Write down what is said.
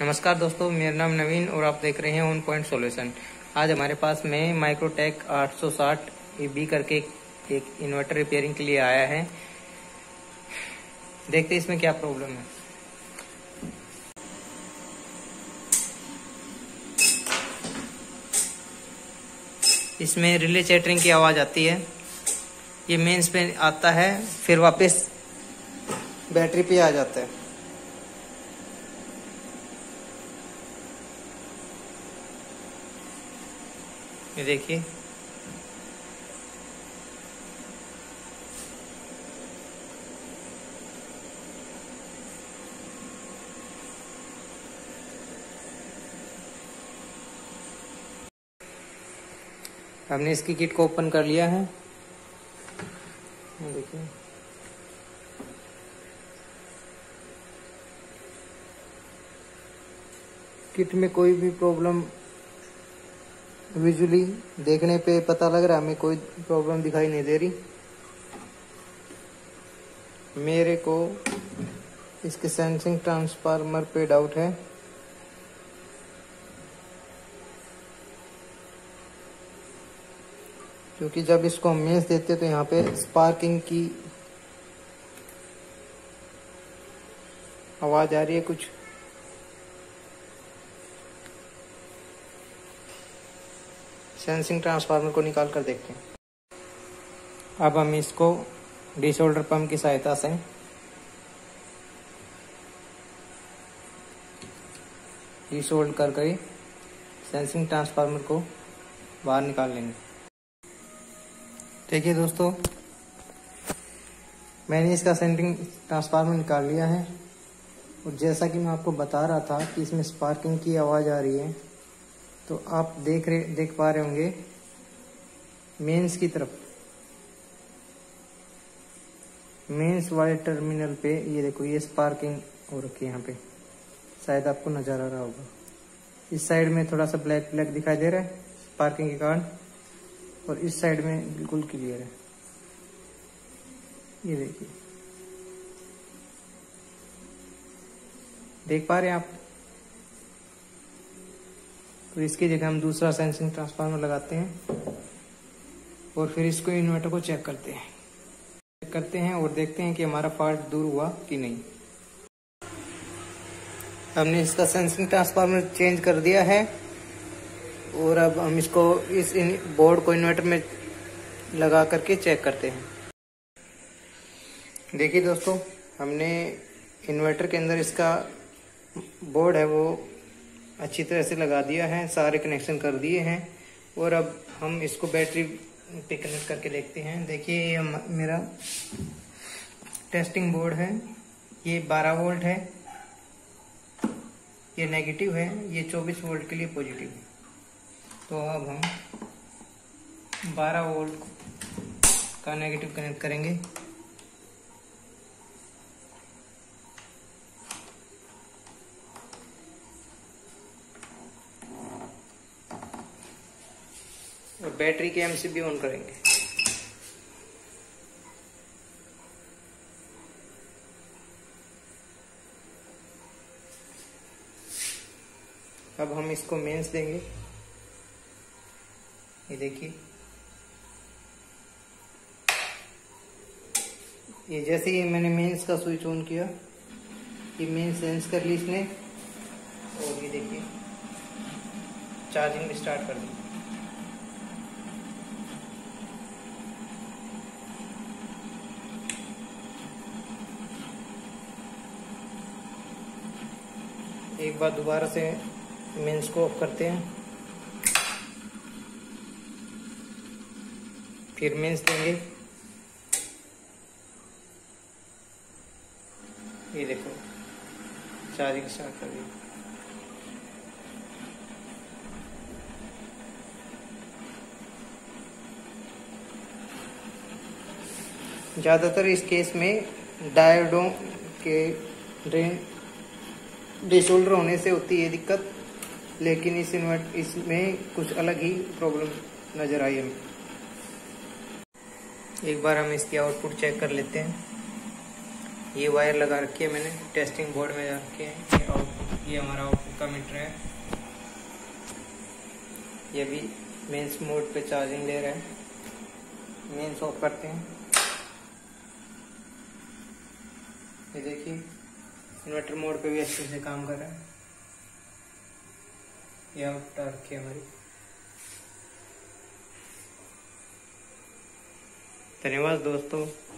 नमस्कार दोस्तों, मेरा नाम नवीन और आप देख रहे हैं ऑन पॉइंट सॉल्यूशन। आज हमारे पास में माइक्रोटेक 860 AB करके एक इन्वर्टर रिपेयरिंग के लिए आया है। देखते हैं इसमें क्या प्रॉब्लम है। इसमें रिले चैटरिंग की आवाज आती है, ये मेंस पे आता है, फिर वापस बैटरी पे आ जाता है। ये देखिए, हमने इसकी किट को ओपन कर लिया है। देखिए, किट में कोई भी प्रॉब्लम विजुअली देखने पे पता लग रहा है, हमें कोई प्रॉब्लम दिखाई नहीं दे रही। मेरे को इसके सेंसिंग ट्रांसफार्मर पे डाउट है। क्योंकि जब इसको हम मेंस देते तो यहाँ पे स्पार्किंग की आवाज आ रही है कुछ। सेंसिंग ट्रांसफार्मर को निकाल कर देखते हैं। अब हम इसको डिसोल्डर पंप की सहायता से डिसोल्ड करके सेंसिंग ट्रांसफार्मर को बाहर निकाल लेंगे। देखिए दोस्तों, मैंने इसका सेंसिंग ट्रांसफार्मर निकाल लिया है और जैसा कि मैं आपको बता रहा था कि इसमें स्पार्किंग की आवाज़ आ रही है, तो आप देख पा रहे होंगे मेंस की तरफ, मेंस वाले टर्मिनल पे ये देखो, ये स्पार्किंग हो रखी है। यहाँ पे शायद आपको नजर आ रहा होगा, इस साइड में थोड़ा सा ब्लैक दिखाई दे रहा है स्पार्किंग के कारण, और इस साइड में बिल्कुल क्लियर है। ये देखिए, देख पा रहे हैं आप। तो इसकी जगह हम दूसरा सेंसिंग ट्रांसफार्मर लगाते हैं और फिर इसको इन्वर्टर को चेक करते हैं और देखते हैं कि हमारा फॉल्ट दूर हुआ कि नहीं। हमने इसका सेंसिंग ट्रांसफार्मर चेंज कर दिया है और अब हम इसको इस बोर्ड को इन्वर्टर में लगा करके चेक करते हैं। देखिए दोस्तों, हमने इन्वर्टर के अंदर इसका बोर्ड है वो अच्छी तरह से लगा दिया है, सारे कनेक्शन कर दिए हैं और अब हम इसको बैटरी पे कनेक्ट करके देखते हैं। देखिए, ये मेरा टेस्टिंग बोर्ड है, ये 12 वोल्ट है, ये नेगेटिव है, ये 24 वोल्ट के लिए पॉजिटिव है। तो अब हम 12 वोल्ट का नेगेटिव कनेक्ट करेंगे। बैटरी के MCB ऑन करेंगे। अब हम इसको मेंस देंगे। ये देखिए, ये जैसे ही मैंने मेंस का स्विच ऑन किया, ये मेंस सेंस कर ली इसने और ये देखिए चार्जिंग स्टार्ट कर दी। एक बार दोबारा से मेंस को ऑफ करते हैं, फिर मेंस देंगे। ये देखो, चार्जिंग स्टार्ट कर दी। ज्यादातर इस केस में डायोडों के ड्रेन डिसोल्डर होने से होती है दिक्कत, लेकिन इस इसमें कुछ अलग ही प्रॉब्लम नजर आई हमें। एक बार हम इसकी आउटपुट चेक कर लेते हैं। ये वायर लगा रखी है मैंने, टेस्टिंग बोर्ड में लगा रखी है। ये हमारा आउटपुट का मीटर है, ये भी मेन्स मोड पे चार्जिंग ले रहा है। मेन्स ऑफ करते हैं, ये देखिए इन्वर्टर मोड पे भी अच्छे से काम कर रहा है। यह टॉर्क की हमारी। धन्यवाद दोस्तों।